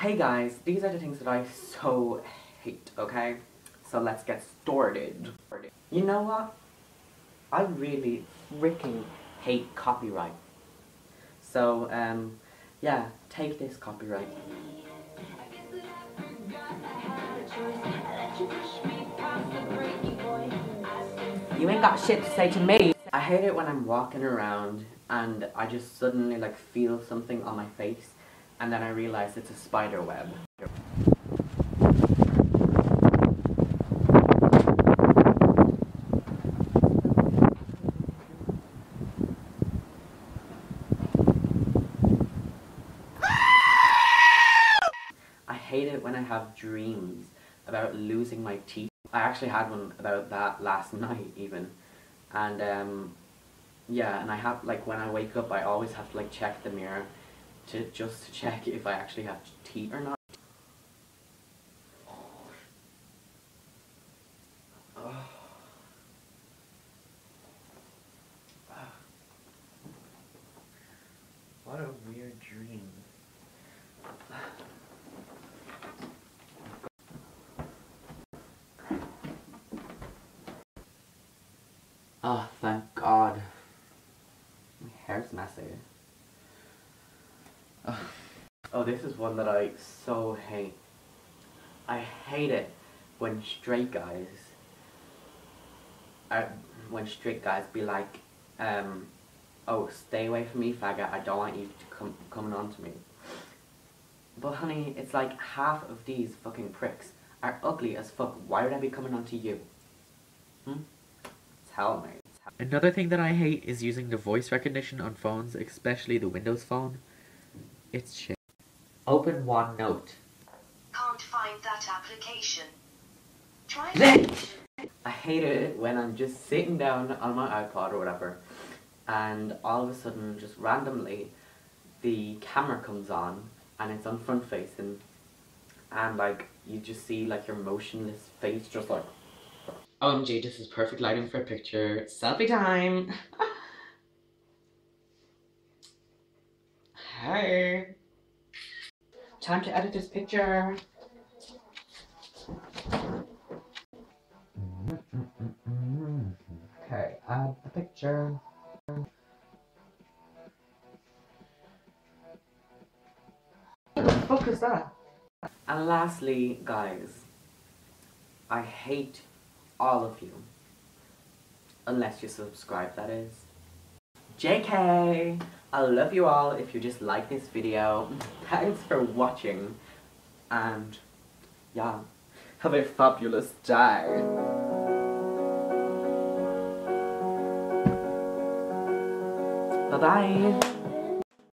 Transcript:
Hey guys, these are the things that I so hate, okay? So let's get started. You know what? I really freaking hate copyright. So, yeah, take this copyright. You ain't got shit to say to me. I hate it when I'm walking around and I just suddenly like feel something on my face and then I realize it's a spider web. I hate it when I have dreams about losing my teeth. I actually had one about that last night even, and yeah, and I have, like, when I wake up I always have to like check the mirror to check if I actually have teeth or not. What a weird dream. Oh, thank God. My hair's messy. Oh, this is one that I so hate. I hate it when straight guys be like, oh, stay away from me, faggot, I don't want you to coming on to me. But honey, it's like half of these fucking pricks are ugly as fuck. Why would I be coming on to you? Hmm? Tell me. Another thing that I hate is using the voice recognition on phones, especially the Windows phone. It's shit. Open OneNote. Can't find that application. Try I hate it when I'm just sitting down on my iPod or whatever, and all of a sudden, just randomly, the camera comes on and it's on front facing, and like you just see like your motionless face, just like. OMG, this is perfect lighting for a picture. Selfie time! Hi! Time to edit this picture! Okay, add the picture. What the fuck is that? And lastly, guys, I hate all of you, unless you subscribe, that is. JK, I love you all. If you just like this video, thanks for watching, and yeah, have a fabulous day. Bye bye.